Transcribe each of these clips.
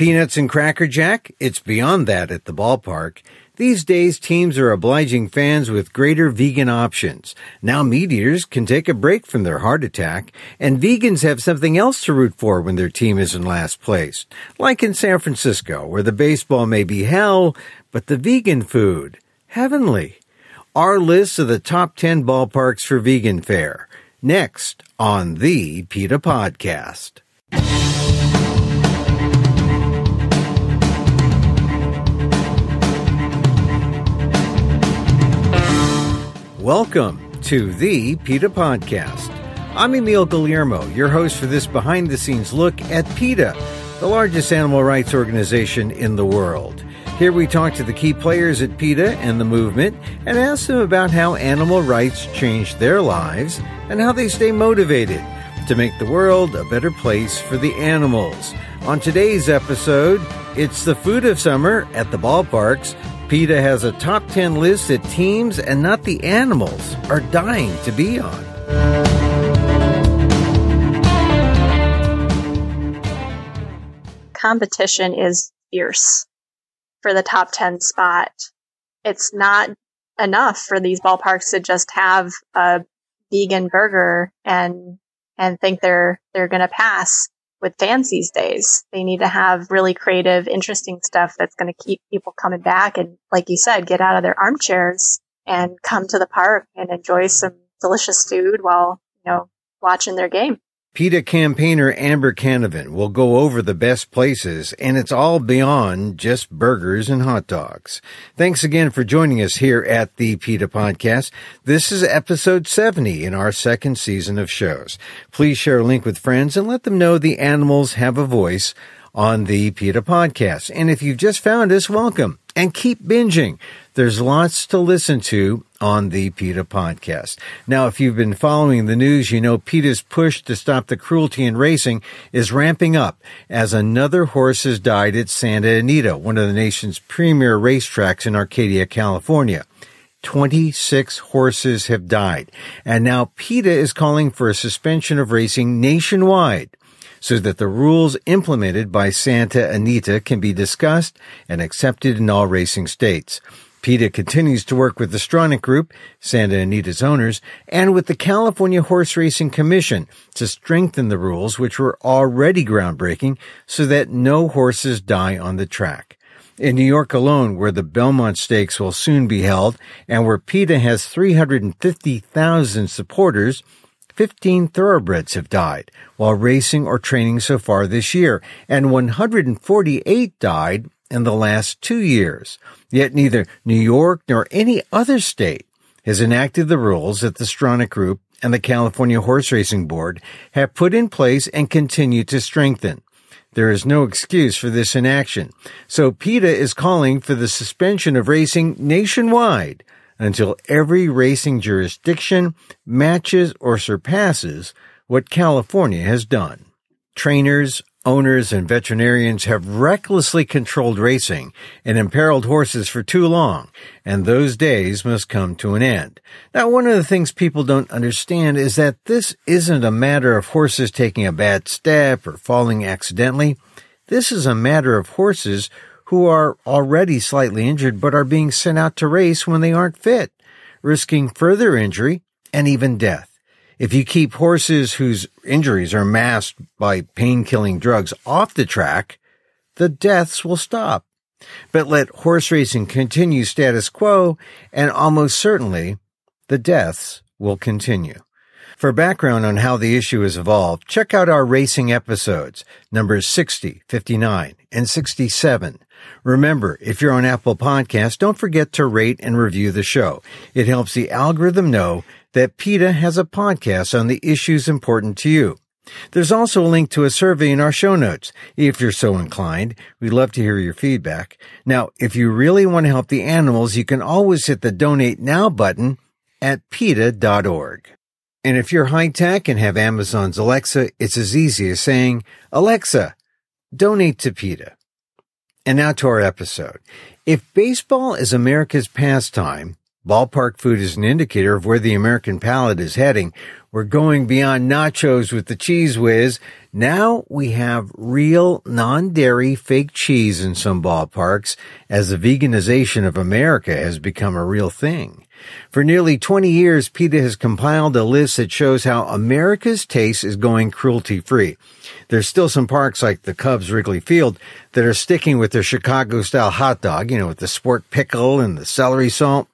Peanuts and Cracker Jack? It's beyond that at the ballpark. These days, teams are obliging fans with greater vegan options. Now meat eaters can take a break from their heart attack, and vegans have something else to root for when their team is in last place. Like in San Francisco, where the baseball may be hell, but the vegan food, heavenly. Our list of the top 10 ballparks for vegan fare. Next on the PETA Podcast. Welcome to the PETA Podcast. I'm Emil Guillermo, your host for this behind-the-scenes look at PETA, the largest animal rights organization in the world. Here we talk to the key players at PETA and the movement and ask them about how animal rights change their lives and how they stay motivated to make the world a better place for the animals. On today's episode, it's the food of summer at the ballparks. PETA has a top 10 list that teams and not the animals are dying to be on. Competition is fierce for the top 10 spot. It's not enough for these ballparks to just have a vegan burger and think they're going to pass with fans these days. They need to have really creative, interesting stuff that's going to keep people coming back and, like you said, get out of their armchairs and come to the park and enjoy some delicious food while, watching their game. PETA campaigner Amber Canavan will go over the best places, and it's all beyond just burgers and hot dogs. Thanks again for joining us here at the PETA Podcast. This is episode 70 in our second season of shows. Please share a link with friends and let them know the animals have a voice on the PETA Podcast. And if you've just found us, welcome. And keep binging. There's lots to listen to on the PETA Podcast. Now, if you've been following the news, PETA's push to stop the cruelty in racing is ramping up as another horse has died at Santa Anita, one of the nation's premier racetracks in Arcadia, California. 26 horses have died. And now PETA is calling for a suspension of racing nationwide, so that the rules implemented by Santa Anita can be discussed and accepted in all racing states. PETA continues to work with the Stronach Group, Santa Anita's owners, and with the California Horse Racing Commission to strengthen the rules, which were already groundbreaking, so that no horses die on the track. In New York alone, where the Belmont Stakes will soon be held, and where PETA has 350,000 supporters, 15 thoroughbreds have died while racing or training so far this year, and 148 died in the last 2 years. Yet neither New York nor any other state has enacted the rules that the Stronach Group and the California Horse Racing Board have put in place and continue to strengthen. There is no excuse for this inaction. So PETA is calling for the suspension of racing nationwide until every racing jurisdiction matches or surpasses what California has done. Trainers, owners, and veterinarians have recklessly controlled racing and imperiled horses for too long, and those days must come to an end. Now, one of the things people don't understand is that this isn't a matter of horses taking a bad step or falling accidentally. This is a matter of horses who are already slightly injured but are being sent out to race when they aren't fit, risking further injury and even death. If you keep horses whose injuries are masked by pain-killing drugs off the track, the deaths will stop. But let horse racing continue status quo, and almost certainly the deaths will continue. For background on how the issue has evolved, check out our racing episodes, numbers 60, 59, and 67. Remember, if you're on Apple Podcasts, don't forget to rate and review the show. It helps the algorithm know that PETA has a podcast on the issues important to you. There's also a link to a survey in our show notes. If you're so inclined, we'd love to hear your feedback. Now, if you really want to help the animals, you can always hit the Donate Now button at PETA.org. And if you're high-tech and have Amazon's Alexa, it's as easy as saying, "Alexa, donate to PETA." And now to our episode. If baseball is America's pastime, Ballpark food is an indicator of where the American palate is heading. We're going beyond nachos with the cheese whiz. Now we have real, non-dairy, fake cheese in some ballparks, as the veganization of America has become a real thing. For nearly 20 years, PETA has compiled a list that shows how America's taste is going cruelty-free. There's still some parks like the Cubs' Wrigley Field that are sticking with their Chicago-style hot dog, with the sport pickle and the celery salt.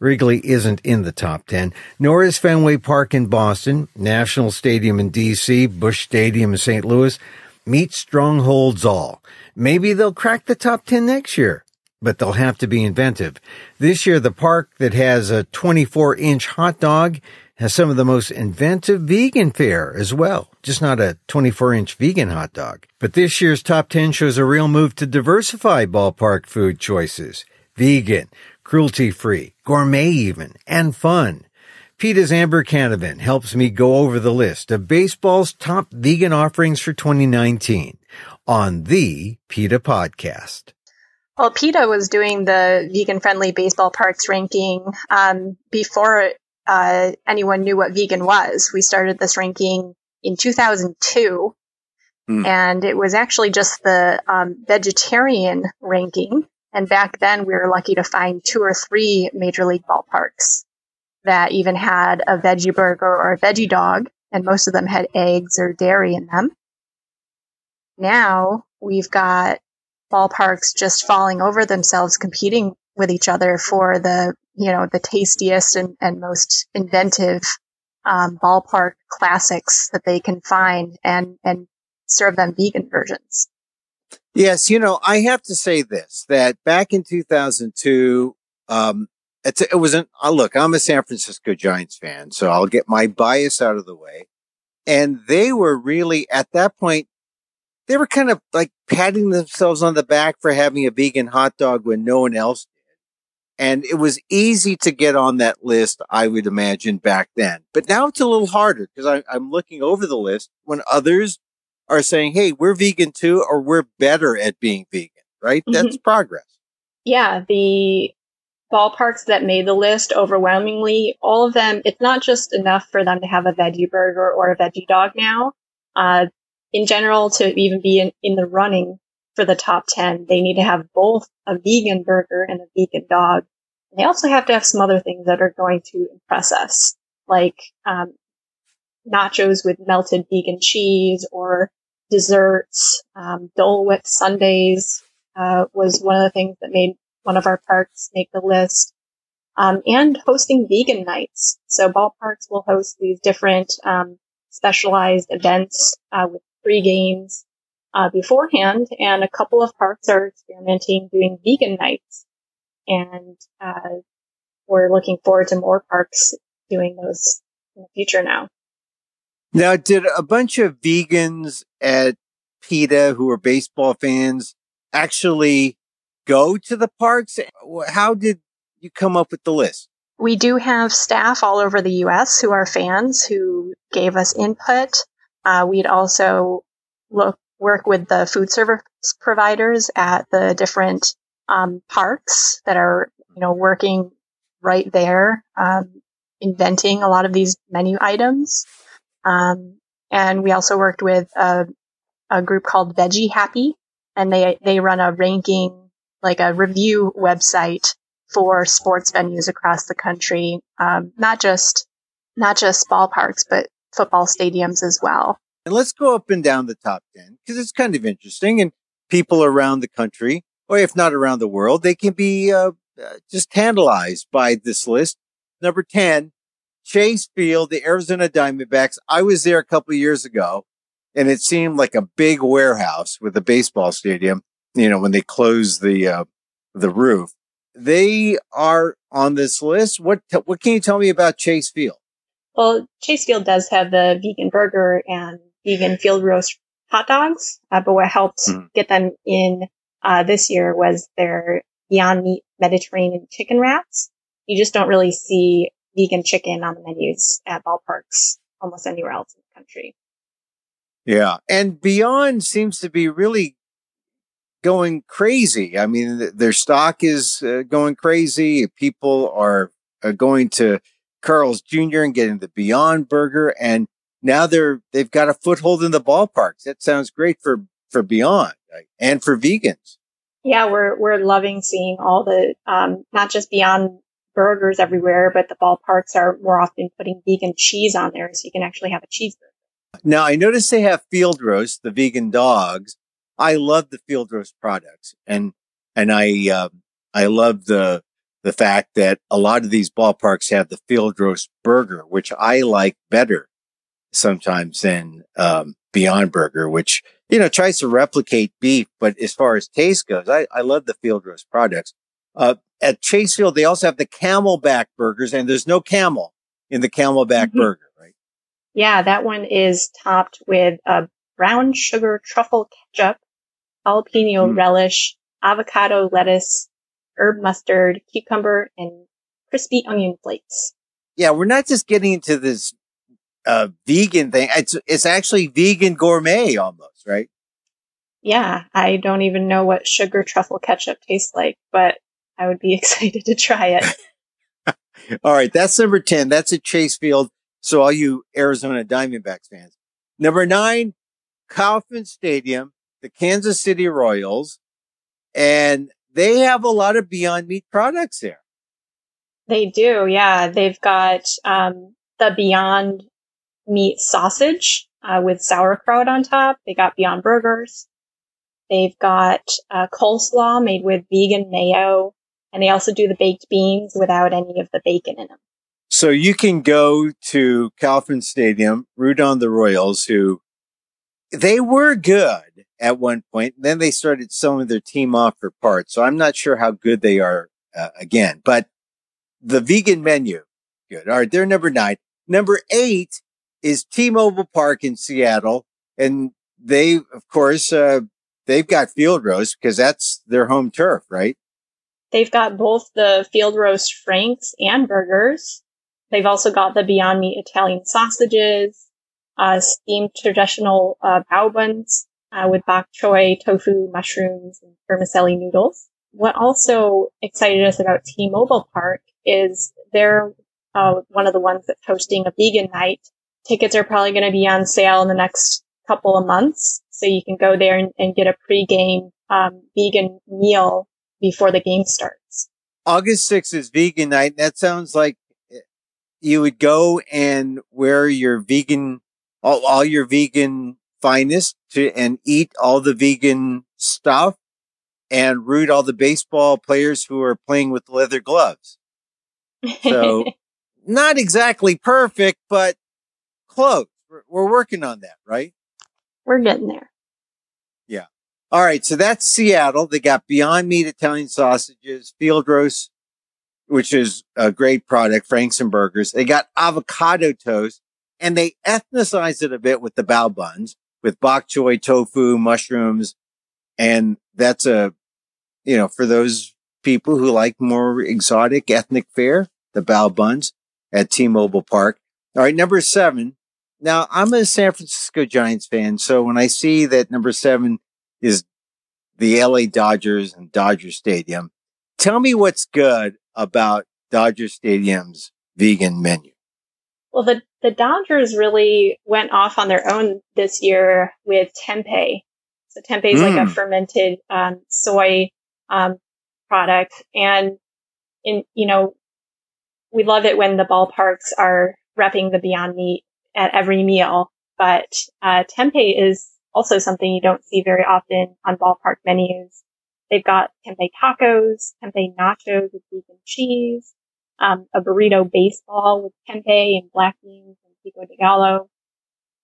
Wrigley isn't in the top 10, nor is Fenway Park in Boston, National Stadium in D.C., Busch Stadium in St. Louis. Meat strongholds all. Maybe they'll crack the top 10 next year, but they'll have to be inventive. This year, the park that has a 24-inch hot dog has some of the most inventive vegan fare as well, just not a 24-inch vegan hot dog. But this year's top 10 shows a real move to diversify ballpark food choices. Vegan, cruelty-free, gourmet even, and fun. PETA's Amber Canavan helps me go over the list of baseball's top vegan offerings for 2019 on the PETA Podcast. Well, PETA was doing the vegan-friendly baseball parks ranking before anyone knew what vegan was. We started this ranking in 2002, and it was actually just the vegetarian ranking. And back then, we were lucky to find 2 or 3 major league ballparks that even had a veggie burger or a veggie dog, and most of them had eggs or dairy in them. Now, we've got ballparks just falling over themselves, competing with each other for the, the tastiest and most inventive ballpark classics that they can find and serve them vegan versions. Yes, I have to say this, that back in 2002, I'm a San Francisco Giants fan, so I'll get my bias out of the way. And they were really, at that point, they were kind of like patting themselves on the back for having a vegan hot dog when no one else did. And it was easy to get on that list, I would imagine, back then. But now it's a little harder because I'm looking over the list when others are saying, hey, we're vegan too, or we're better at being vegan, right? Mm-hmm. That's progress. Yeah, the ballparks that made the list, overwhelmingly, all of them, it's not just enough for them to have a veggie burger or a veggie dog now. In general, to even be in the running for the top 10, they need to have both a vegan burger and a vegan dog. And they also have to have some other things that are going to impress us, like nachos with melted vegan cheese or desserts. Dole Whip sundaes was one of the things that made one of our parks make the list. And hosting vegan nights. So ballparks will host these different specialized events with pre-games beforehand. And a couple of parks are experimenting doing vegan nights. And we're looking forward to more parks doing those in the future now. Now, did a bunch of vegans at PETA who are baseball fans actually go to the parks? How did you come up with the list? We do have staff all over the U.S. who are fans who gave us input. We'd also work with the food service providers at the different parks that are, working right there, inventing a lot of these menu items. And we also worked with a group called Veggie Happy, and they run a ranking, like a review website for sports venues across the country, not just ballparks, but football stadiums as well. And let's go up and down the top 10 because it's kind of interesting, and people around the country, or if not around the world, they can be just tantalized by this list. Number 10. Chase Field, the Arizona Diamondbacks. I was there a couple of years ago, and it seemed like a big warehouse with a baseball stadium, when they closed the roof. They are on this list. What can you tell me about Chase Field? Well, Chase Field does have the vegan burger and vegan field roast hot dogs, but what helped get them in this year was their Beyond Meat Mediterranean chicken wraps. You just don't really see vegan chicken on the menus at ballparks almost anywhere else in the country. Yeah. And Beyond seems to be really going crazy. I mean, their stock is going crazy. People are going to Carl's Jr. and getting the Beyond Burger. And now they've got a foothold in the ballparks. That sounds great for Beyond, right? And for vegans. Yeah, we're loving seeing all the, not just Beyond Burgers everywhere, but the ballparks are more often putting vegan cheese on there so you can actually have a cheeseburger. Now, I noticed they have Field Roast, the vegan dogs. I love the Field Roast products. And I love the fact that a lot of these ballparks have the Field Roast burger, which I like better sometimes than Beyond Burger, which, you know, tries to replicate beef. But as far as taste goes, I love the Field Roast products. At Chase Field, they also have the Camelback Burgers, and there's no camel in the Camelback Burger, right? Yeah, that one is topped with a brown sugar truffle ketchup, jalapeno relish, avocado lettuce, herb mustard, cucumber, and crispy onion flakes. Yeah, we're not just getting into this vegan thing. It's actually vegan gourmet almost, right? Yeah, I don't even know what sugar truffle ketchup tastes like, but I would be excited to try it. All right, that's number 10. That's at Chase Field. So all you Arizona Diamondbacks fans. Number 9, Kaufman Stadium, the Kansas City Royals. And they have a lot of Beyond Meat products there. They do, yeah. They've got the Beyond Meat sausage with sauerkraut on top. They got Beyond Burgers. They've got coleslaw made with vegan mayo. And they also do the baked beans without any of the bacon in them. So you can go to Kaufman Stadium, root on the Royals, who they were good at one point. Then they started selling their team off for parts. So I'm not sure how good they are again. But the vegan menu, good. All right, they're number 9. Number 8 is T-Mobile Park in Seattle. And they, of course, they've got Field Roast because that's their home turf, right? They've got both the Field Roast Franks and burgers. They've also got the Beyond Meat Italian sausages, steamed traditional bao buns with bok choy, tofu, mushrooms, and vermicelli noodles. What also excited us about T-Mobile Park is they're one of the ones that's hosting a vegan night. Tickets are probably going to be on sale in the next couple of months. So you can go there and get a pregame vegan meal before the game starts. August 6th is vegan night. That sounds like you would go and wear your vegan, all your vegan finest and eat all the vegan stuff and root all the baseball players who are playing with leather gloves. So not exactly perfect, but close. We're working on that, right? We're getting there. Yeah. All right. So that's Seattle. They got Beyond Meat Italian sausages, Field Roast, which is a great product, Franks and burgers. They got avocado toast, and they ethnicize it a bit with the bao buns, with bok choy, tofu, mushrooms. And that's for those people who like more exotic ethnic fare, the bao buns at T-Mobile Park. All right. Number 7. Now, I'm a San Francisco Giants fan, so when I see that number 7 is the L.A. Dodgers and Dodger Stadium, tell me what's good about Dodger Stadium's vegan menu. Well, the Dodgers really went off on their own this year with tempeh. So tempeh is like a fermented soy product. And, we love it when the ballparks are repping the Beyond Meat at every meal, but tempeh is also something you don't see very often on ballpark menus. They've got tempeh tacos, tempeh nachos with vegan cheese, a burrito baseball with tempeh and black beans and pico de gallo,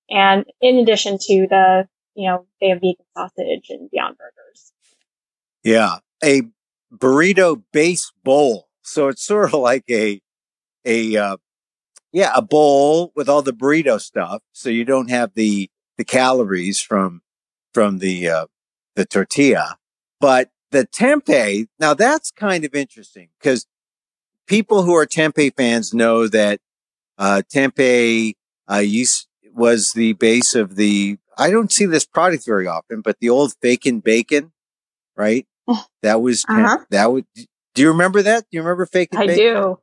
and in addition to they have vegan sausage and Beyond Burgers. Yeah, a burrito base bowl, so it's sort of like a bowl with all the burrito stuff, so you don't have the calories from the tortilla. But the tempeh, now that's kind of interesting because people who are tempeh fans know that tempeh was the base of the, I don't see this product very often, but the old Fakin' Bacon, right? That was, do you remember that? Do you remember Fakin' Bacon? I do.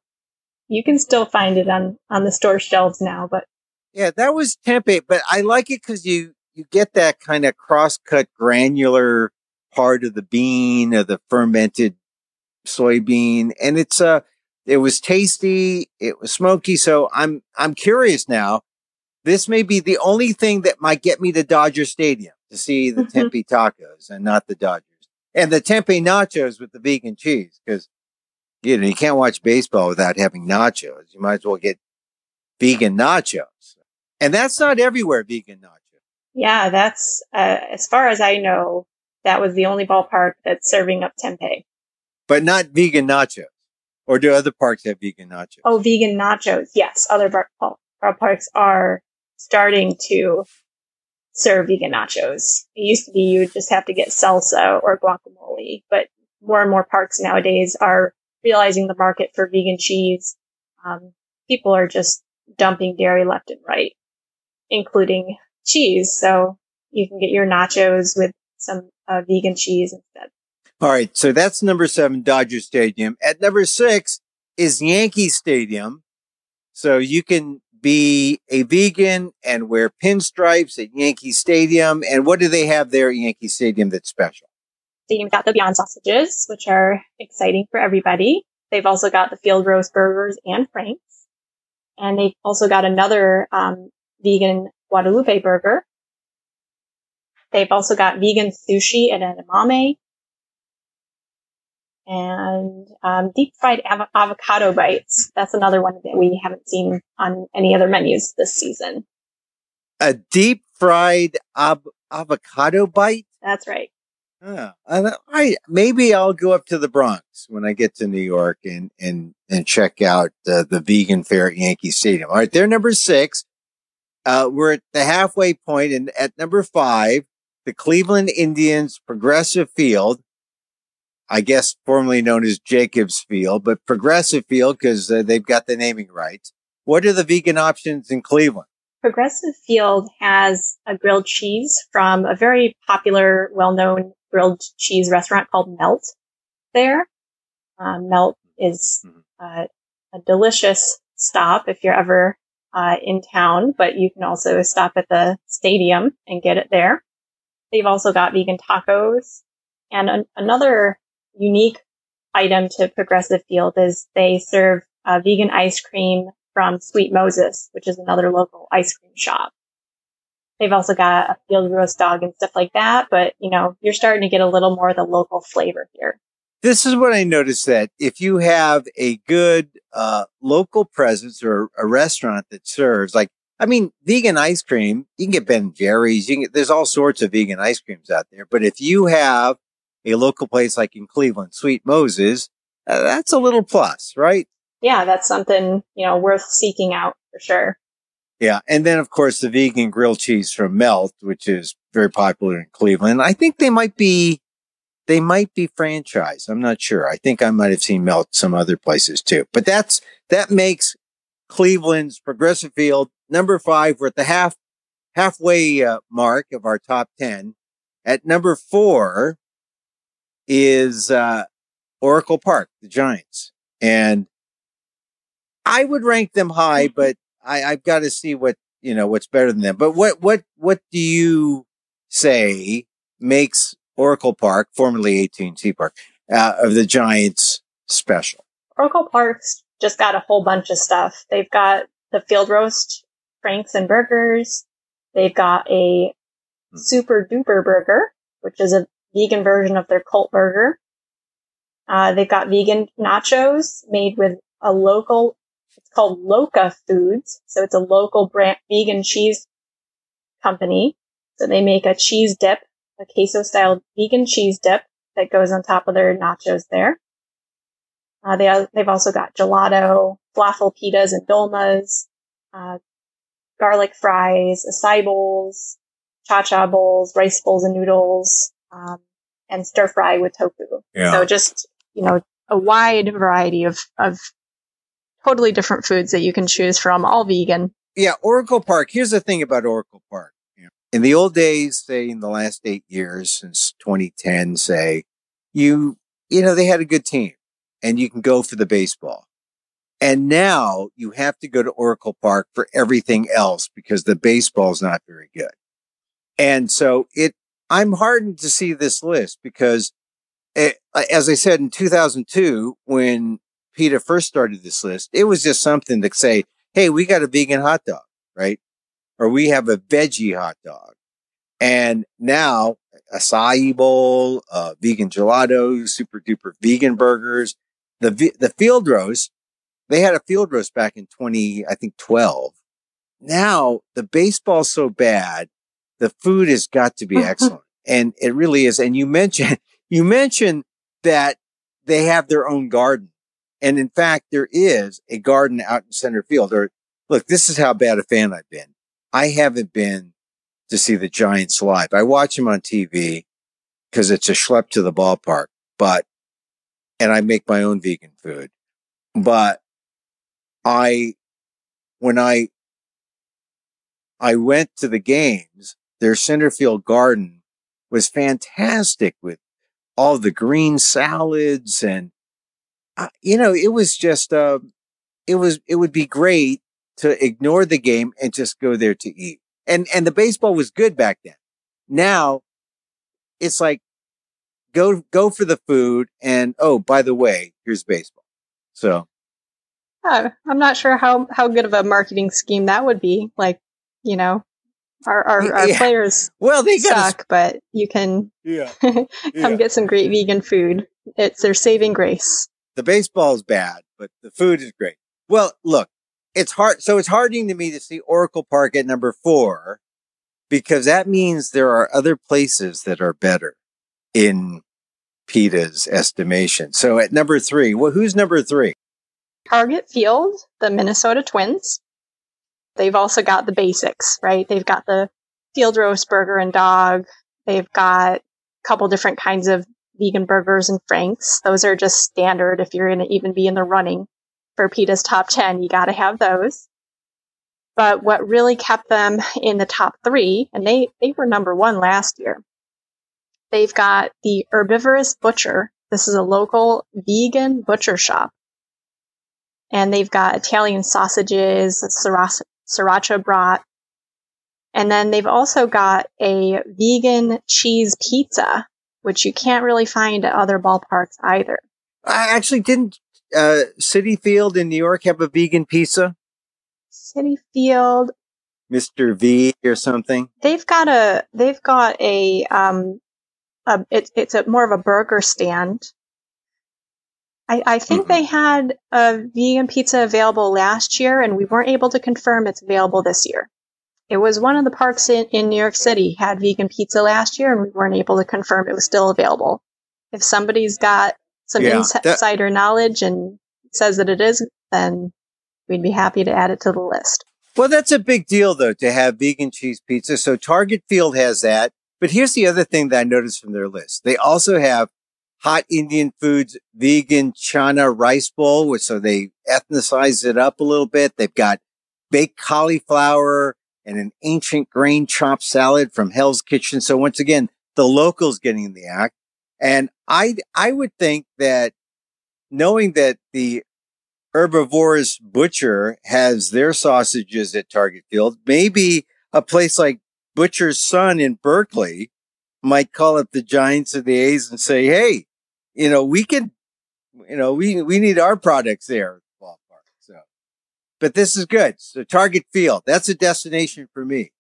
You can still find it on the store shelves now, but. Yeah, that was tempeh, but I like it because you get that kind of cross-cut granular part of the bean or the fermented soybean. And it was tasty. It was smoky. So I'm curious now. This may be the only thing that might get me to Dodger Stadium to see the tempeh tacos and not the Dodgers. And the tempeh nachos with the vegan cheese, because you can't watch baseball without having nachos. You might as well get vegan nachos. And that's not everywhere, vegan nachos. Yeah, that's, as far as I know, that was the only ballpark that's serving up tempeh. But not vegan nachos. Or do other parks have vegan nachos? Oh, vegan nachos. Yes, other parks are starting to serve vegan nachos. It used to be you would just have to get salsa or guacamole, but more and more parks nowadays are realizing the market for vegan cheese. People are just dumping dairy left and right, including cheese. So you can get your nachos with some vegan cheese instead. All right. So that's number 7, Dodger Stadium. At number 6 is Yankee Stadium. So you can be a vegan and wear pinstripes at Yankee Stadium. And what do they have there at Yankee Stadium that's special? Stadium's got the Beyond Sausages, which are exciting for everybody. They've also got the Field Roast Burgers and Franks. And they've also got another vegan Guadalupe burger. They've also got vegan sushi and edamame. And deep-fried avocado bites. That's another one that we haven't seen on any other menus this season. A deep-fried avocado bite? That's right. Oh, maybe I'll go up to the Bronx when I get to New York and check out the vegan fair at Yankee Stadium. All right, they're number 6. We're at the halfway point, and at number 5, the Cleveland Indians Progressive Field, I guess formerly known as Jacobs Field, but Progressive Field because they've got the naming rights. What are the vegan options in Cleveland? Progressive Field has a grilled cheese from a very popular, well-known grilled cheese restaurant called Melt there. Melt is a delicious stop if you're ever in town, but you can also stop at the stadium and get it there. They've also got vegan tacos. And another unique item to Progressive Field is they serve vegan ice cream from Sweet Moses, which is another local ice cream shop. They've also got a field roast dog and stuff like that, but you're starting to get a little more of the local flavor here. This is what I noticed, that if you have a good local presence or a restaurant that serves, vegan ice cream, you can get Ben & Jerry's, there's all sorts of vegan ice creams out there. But if you have a local place like in Cleveland, Sweet Moses, that's a little plus, right? Yeah, that's something, worth seeking out for sure. Yeah. And then, of course, the vegan grilled cheese from Melt, which is very popular in Cleveland. I think they might be franchised. I'm not sure. I think I might have seen Melt some other places too. But that makes Cleveland's Progressive Field number 5. We're at the halfway mark of our top 10. At number 4 is Oracle Park, the Giants. And I would rank them high, but I've got to see what what's better than them. But what do you say makes Oracle Park, formerly AT&T Park, of the Giants special? Oracle Park's just got a whole bunch of stuff. They've got the field roast, franks and burgers. They've got a super duper burger, which is a vegan version of their cult burger. They've got vegan nachos made with a local. It's called Loca Foods. So it's a local brand vegan cheese company. So they make a cheese dip, a queso-style vegan cheese dip that goes on top of their nachos there. They've also got gelato, falafel pitas and dolmas, garlic fries, acai bowls, cha-cha bowls, rice bowls and noodles, and stir-fry with tofu. Yeah. So just, a wide variety of totally different foods that you can choose from, all vegan. Yeah, Oracle Park. Here's the thing about Oracle Park. In the old days, say in the last 8 years since 2010, say, they had a good team and you can go for the baseball. And now you have to go to Oracle Park for everything else because the baseball's not very good. And so I'm heartened to see this list because, as I said, in 2002, when PETA first started this list, it was just something to say, hey, we got a vegan hot dog, right? Or we have a veggie hot dog. And now acai bowl, vegan gelato, super duper vegan burgers, the field roast. They had a field roast back in 2012. Now the baseball's so bad, the food has got to be excellent. And it really is. And you mentioned that they have their own garden. And in fact, there is a garden out in center field. Or look, this is how bad a fan I've been. I haven't been to see the Giants live. I watch them on TV because it's a schlep to the ballpark, and I make my own vegan food, but when I went to the games, their center field garden was fantastic with all the green salads. And, it was just, it would be great to ignore the game and just go there to eat. And the baseball was good back then. Now it's like, go for the food. And, oh, by the way, here's baseball. So. I'm not sure how good of a marketing scheme that would be. Like, our players suck, but you can come get some great vegan food. It's their saving grace. The baseball is bad, but the food is great. Well, look, it's hard. So it's heartening to me to see Oracle Park at number 4, because that means there are other places that are better in PETA's estimation. So at number 3, well, who's number 3? Target Field, the Minnesota Twins. They've also got the basics, right? They've got the field roast burger and dog. They've got a couple different kinds of vegan burgers and franks. Those are just standard. If you're going to even be in the running for PETA's top 10, you got to have those. But what really kept them in the top 3, and they were number 1 last year, they've got the Herbivorous Butcher. This is a local vegan butcher shop. And they've got Italian sausages, sriracha brat. And then they've also got a vegan cheese pizza, which you can't really find at other ballparks either. Actually, didn't Citi Field in New York have a vegan pizza? Citi Field. Mr. V or something? It's a more of a burger stand. I think they had a vegan pizza available last year, and we weren't able to confirm it's available this year. It was one of the parks in New York City had vegan pizza last year, and we weren't able to confirm it was still available. If somebody's got some insider knowledge and says that it is, then we'd be happy to add it to the list. Well, that's a big deal, though, to have vegan cheese pizza. So Target Field has that. But here's the other thing that I noticed from their list. They also have Hot Indian Foods vegan chana rice bowl, so they ethnicize it up a little bit. They've got baked cauliflower and an ancient grain chopped salad from Hell's Kitchen. So once again, the locals getting in the act. And I would think that knowing that the Herbivorous Butcher has their sausages at Target Field, maybe a place like Butcher's Son in Berkeley might call up the Giants or the A's and say, hey, we need our products there at the ballpark. So, but this is good. So Target Field, that's a destination for me.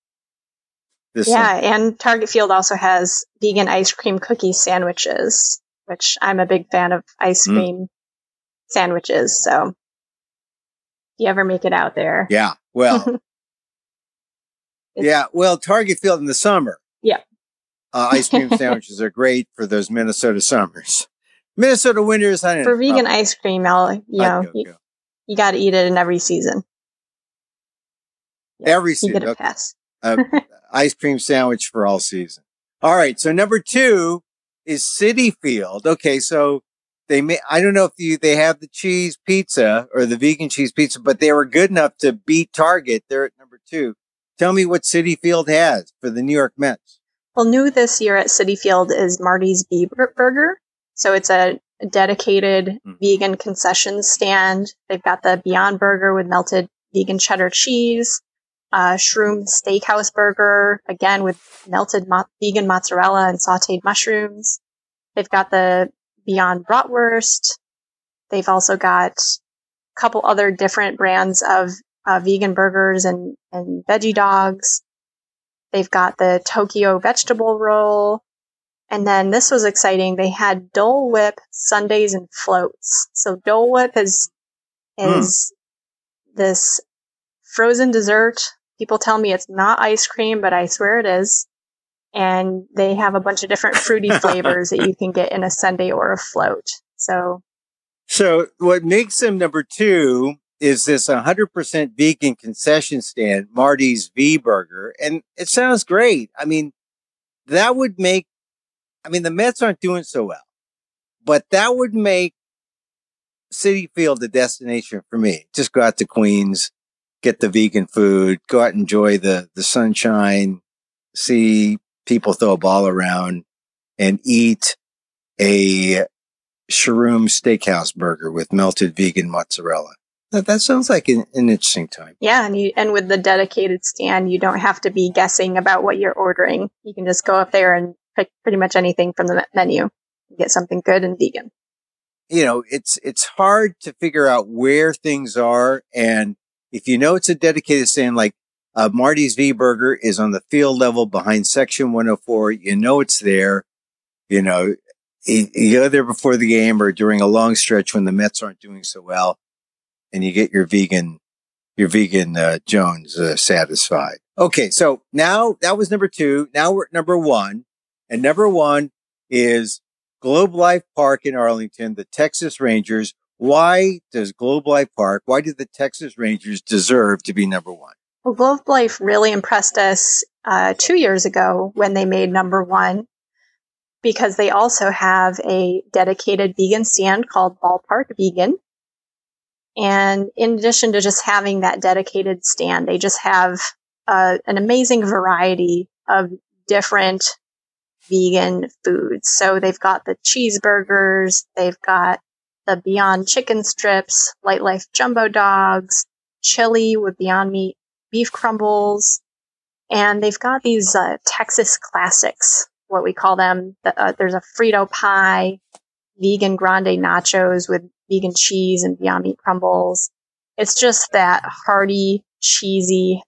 Summer. And Target Field also has vegan ice cream cookie sandwiches, which I'm a big fan of ice cream sandwiches. So if you ever make it out there. Yeah. Well, Target Field in the summer. Yeah. Ice cream sandwiches are great for those Minnesota summers. Minnesota winters, I don't know. For vegan ice cream, you got to eat it in every season. Yeah, every season. You get a pass. Ice cream sandwich for all season. All right. So number 2 is Citi Field. Okay. So I don't know if they have the cheese pizza or the vegan cheese pizza, but they were good enough to beat Target. They're at number 2. Tell me what Citi Field has for the New York Mets. Well, new this year at Citi Field is Marty's V Burger. So it's a a dedicated vegan concession stand. They've got the Beyond Burger with melted vegan cheddar cheese, Shroom Steakhouse Burger, again with melted vegan mozzarella and sauteed mushrooms. They've got the Beyond Bratwurst. They've also got a couple other different brands of vegan burgers and veggie dogs. They've got the Tokyo Vegetable Roll. And then this was exciting. They had Dole Whip sundaes and floats. So Dole Whip is this frozen dessert. People tell me it's not ice cream, but I swear it is. And they have a bunch of different fruity flavors that you can get in a sundae or a float. So what makes them number two is this 100% vegan concession stand, Marty's V Burger. And it sounds great. I mean, that would make, the Mets aren't doing so well, but that would make Citi Field the destination for me. Just go out to Queens, get the vegan food, go out and enjoy the sunshine, see people throw a ball around, and eat a Shroom Steakhouse Burger with melted vegan mozzarella. That sounds like an interesting time. Yeah, and with the dedicated stand, you don't have to be guessing about what you're ordering. You can just go up there and pick pretty much anything from the menu and get something good and vegan. You know, it's hard to figure out where things are, and if you know it's a dedicated stand, like Marty's V Burger is on the field level behind Section 104. You know it's there. You know, you go there before the game or during a long stretch when the Mets aren't doing so well, and you get your vegan Jones satisfied. Okay, so now that was number two. Now we're at number one, and number one is Globe Life Park in Arlington, the Texas Rangers. Why did the Texas Rangers deserve to be number one? Well, Globe Life really impressed us 2 years ago when they made number one, because they also have a dedicated vegan stand called Ballpark Vegan. And in addition to just having that dedicated stand, they just have an amazing variety of different vegan foods. So they've got the cheeseburgers, they've got the Beyond Chicken Strips, Light Life Jumbo Dogs, chili with Beyond Meat beef crumbles, and they've got these Texas classics, what we call them. There's a Frito pie, vegan grande nachos with vegan cheese and Beyond Meat crumbles. It's just that hearty, cheesy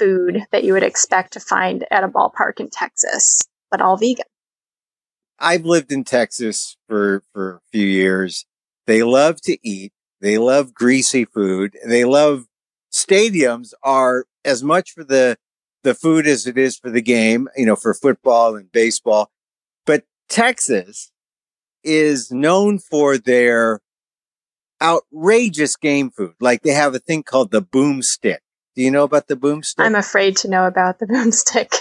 food that you would expect to find at a ballpark in Texas, but all vegan. I've lived in Texas for a few years. They love to eat. They love greasy food. They love stadiums are as much for the food as it is for the game, you know, for football and baseball. But Texas is known for their outrageous game food. Like they have a thing called the boomstick. Do you know about the boomstick? I'm afraid to know about the boomstick.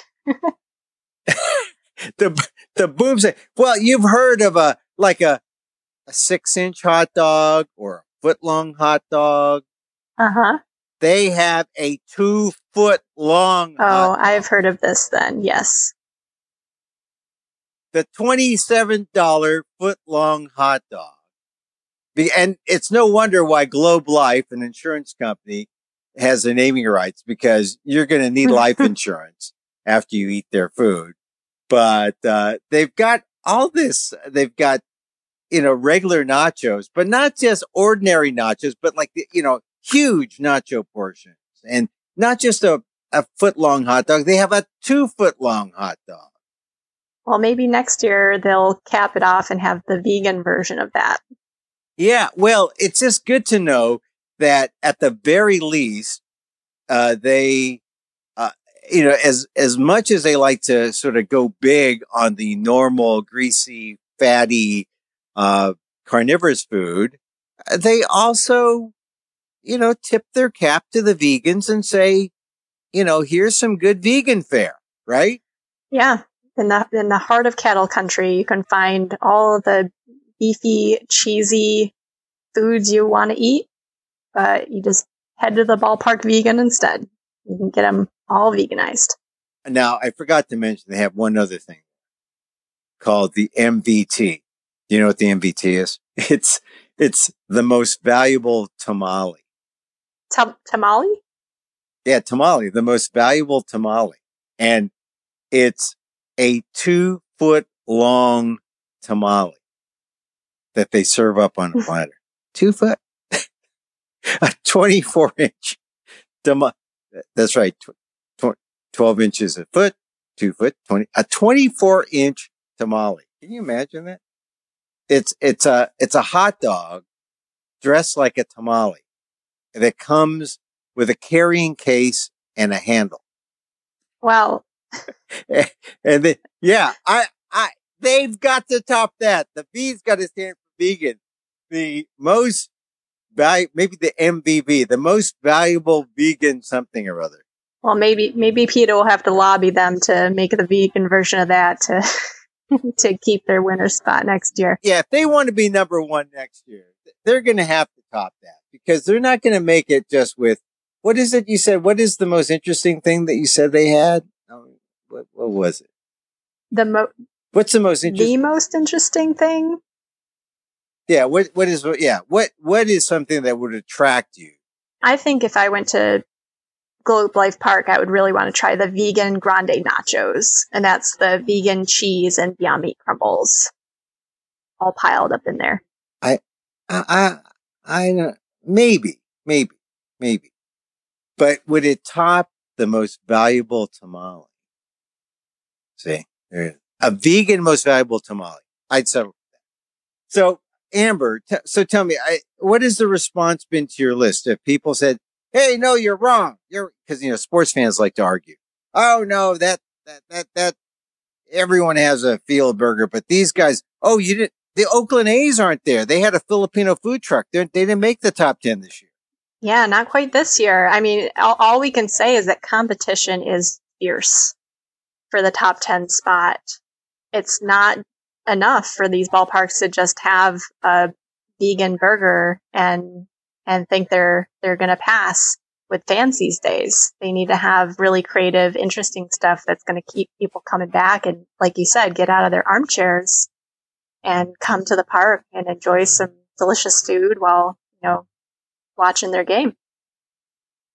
The boomstick. Well, you've heard of a 6-inch hot dog or a foot-long hot dog. Uh-huh. They have a 2-foot-long hot dog. Oh, I've heard of this then, yes. The $27 foot-long hot dog. And it's no wonder why Globe Life, an insurance company, has the naming rights, because you're going to need life insurance after you eat their food. But they've got all this. They've got, regular nachos, but not just ordinary nachos, but huge nacho portions, and not just a foot-long hot dog. They have a 2-foot-long hot dog. Well, maybe next year they'll cap it off and have the vegan version of that. Yeah, well, it's just good to know that at the very least, they, as much as they like to sort of go big on the normal, greasy, fatty, carnivorous food, they also tip their cap to the vegans and say, here's some good vegan fare, right? Yeah. In the heart of cattle country, you can find all of the beefy, cheesy foods you want to eat, but you just head to the Ballpark Vegan instead. You can get them all veganized. Now, I forgot to mention they have one other thing called the MVT, You know what the MVT is? It's the most valuable tamale. Tamale? Yeah, tamale, the most valuable tamale. And it's a 2-foot long tamale that they serve up on a platter. 2 foot. A 24-inch tamale. That's right. 12 inches a foot, 2 foot, 24-inch tamale. Can you imagine that? It's a hot dog dressed like a tamale that comes with a carrying case and a handle. Wow. And then, yeah, they've got to top that. The V's got to stand for vegan. The most value, maybe the MVV, the most valuable vegan something or other. Well, maybe PETA will have to lobby them to make the vegan version of that to to keep their winner spot next year. Yeah, if they want to be number one next year, they're going to have to top that because they're not going to make it just with, what is it you said? What is the most interesting thing that you said they had? What was it? What's the most interesting? The most interesting thing? Yeah. What is something that would attract you? I think if I went to Globe Life Park, I would really want to try the vegan grande nachos, and that's the vegan cheese and Beyond Meat crumbles, all piled up in there. Maybe, but would it top the most valuable tamale? See, there it is. A vegan most valuable tamale. I'd settle for that. So, Amber, so tell me, what has the response been to your list? If people said, "Hey, no, you're wrong," because sports fans like to argue. Oh no, that everyone has a field burger, but these guys. Oh, you didn't. The Oakland A's aren't there. They had a Filipino food truck. They didn't make the top 10 this year. Yeah, not quite this year. I mean, all we can say is that competition is fierce for the top 10 spot. It's not enough for these ballparks to just have a vegan burger and think they're going to pass with fans these days. They need to have really creative, interesting stuff that's going to keep people coming back and, like you said, get out of their armchairs and come to the park and enjoy some delicious food while, watching their game.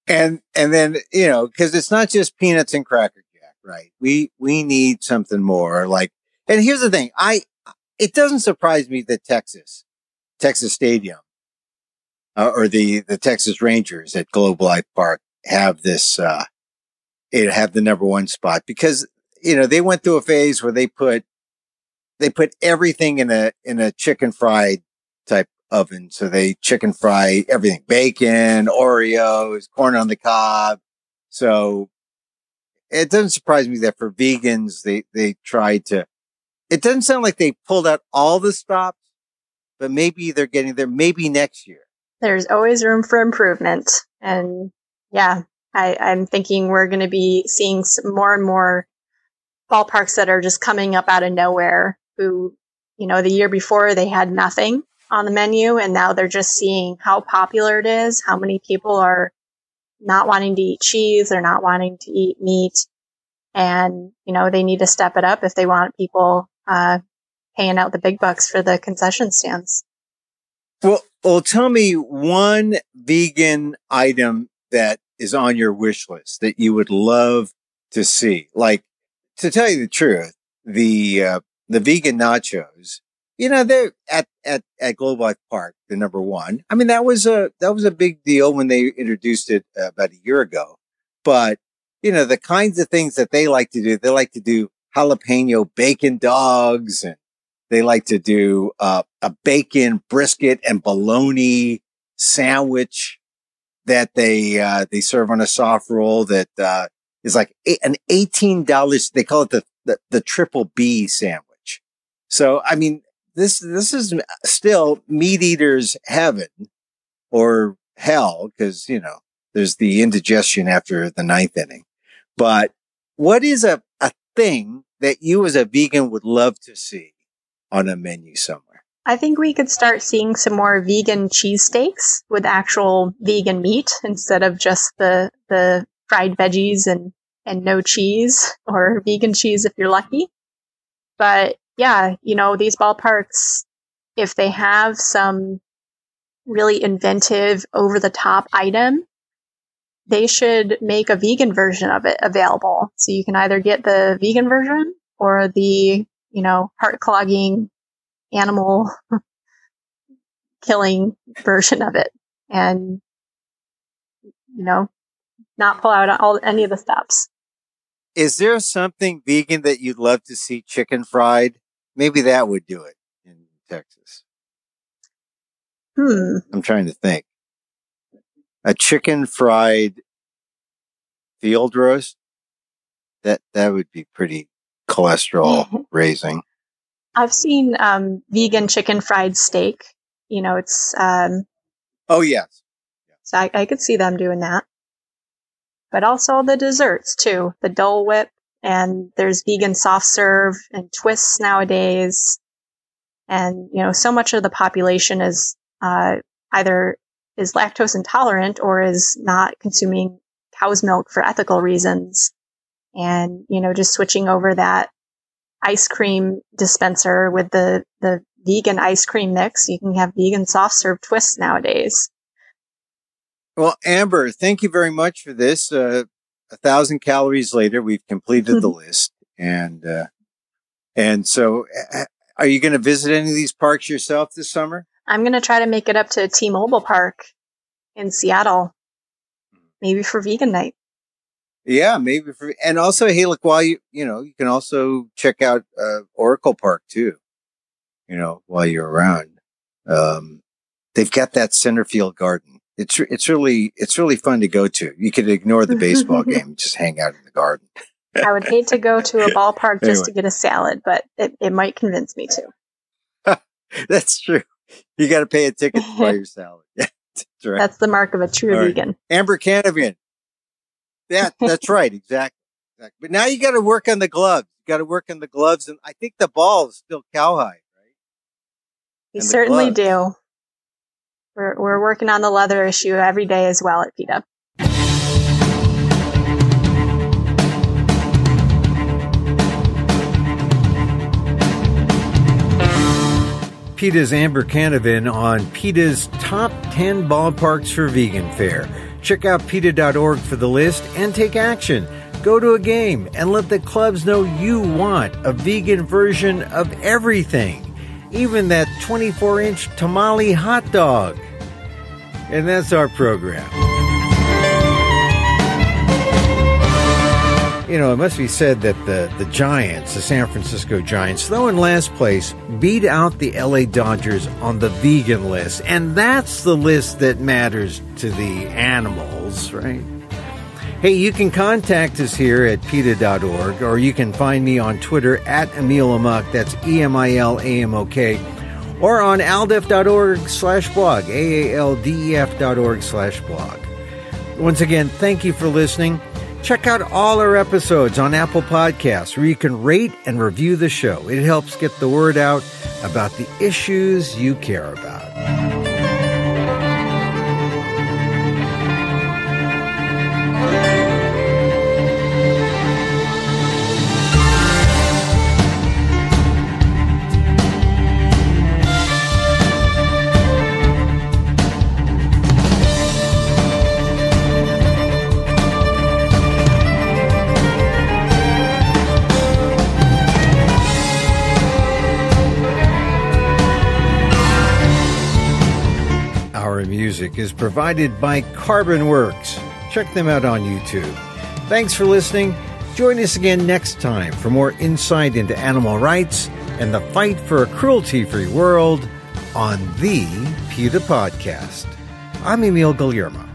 And then, because it's not just peanuts and Cracker Jack, right? We need something more. And here's the thing. It doesn't surprise me that Texas Stadium, or the Texas Rangers at Globe Life Park have this, have the number one spot because, they went through a phase where they put everything in a chicken fried type oven. So they chicken fry everything, bacon, Oreos, corn on the cob. So it doesn't surprise me that for vegans, they tried to, it doesn't sound like they pulled out all the stops, but maybe they're getting there maybe next year. There's always room for improvement. And yeah, I'm thinking we're going to be seeing more and more ballparks that are just coming up out of nowhere who, the year before they had nothing on the menu and now they're just seeing how popular it is, how many people are not wanting to eat cheese, they're not wanting to eat meat. And, they need to step it up if they want people paying out the big bucks for the concession stands. Well, tell me one vegan item that is on your wish list that you would love to see. Like, to tell you the truth, the vegan nachos, they're at Globe Life Park, the number one. I mean, that was a big deal when they introduced it about a year ago. But, the kinds of things that they like to do jalapeno bacon dogs and they like to do a bacon brisket and bologna sandwich that they serve on a soft roll that is like an $18. They call it the triple B sandwich. So I mean, this is still meat eaters' heaven or hell because there's the indigestion after the ninth inning. But what is a thing that you as a vegan would love to see on a menu somewhere? I think we could start seeing some more vegan cheesesteaks with actual vegan meat instead of just the fried veggies and no cheese or vegan cheese if you're lucky. But yeah, these ballparks if they have some really inventive, over-the-top item, they should make a vegan version of it available. So you can either get the vegan version or the, you know, heart-clogging, animal-killing version of it. And, you know, not pull out any of the stops. Is there something vegan that you'd love to see chicken fried? Maybe that would do it in Texas. I'm trying to think. A chicken fried field roast? That would be pretty cholesterol raising. I've seen vegan chicken fried steak. You know, it's... oh, yes. So I could see them doing that. But also the desserts, too. The Dole Whip, and there's vegan soft serve and twists nowadays. And, you know, so much of the population is either is lactose intolerant or is not consuming cow's milk for ethical reasons. And, you know, just switching over that ice cream dispenser with the vegan ice cream mix. You can have vegan soft serve twists nowadays. Well, Amber, thank you very much for this. 1,000 calories later, we've completed the list. And so are you going to visit any of these parks yourself this summer? I'm going to try to make it up to T-Mobile Park in Seattle, maybe for vegan night. Yeah, maybe. And also, hey, look, while you know, you can also check out Oracle Park, too, you know, while you're around. They've got that center field garden. It's really fun to go to. You could ignore the baseball game and just hang out in the garden. I would hate to go to a ballpark just to get a salad, but it might convince me to. That's true. You got to pay a ticket to buy your salad. That's right. That's the mark of a true vegan. Amber Canavan. That's right. Exactly. But now you got to work on the gloves. You got to work on the gloves. And I think the ball is still cowhide, right? We certainly do. We're working on the leather issue every day as well at PETA. PETA's Amber Canavan on PETA's Top 10 Ballparks for Vegan Fare. Check out PETA.org for the list and take action. Go to a game and let the clubs know you want a vegan version of everything. Even that 24-inch tamale hot dog. And that's our program. You know, it must be said that the Giants, the San Francisco Giants, though in last place, beat out the LA Dodgers on the vegan list. And that's the list that matters to the animals, right? Hey, you can contact us here at PETA.org, or you can find me on Twitter at Emil Amok, that's EMILAMOK, or on aldef.org/blog, AALDEF.org/blog. Once again, thank you for listening. Check out all our episodes on Apple Podcasts, where you can rate and review the show. It helps get the word out about the issues you care about. Music is provided by Carbon Works. Check them out on YouTube. Thanks for listening. Join us again next time for more insight into animal rights and the fight for a cruelty-free world on the PETA Podcast. I'm Emil Guillermo.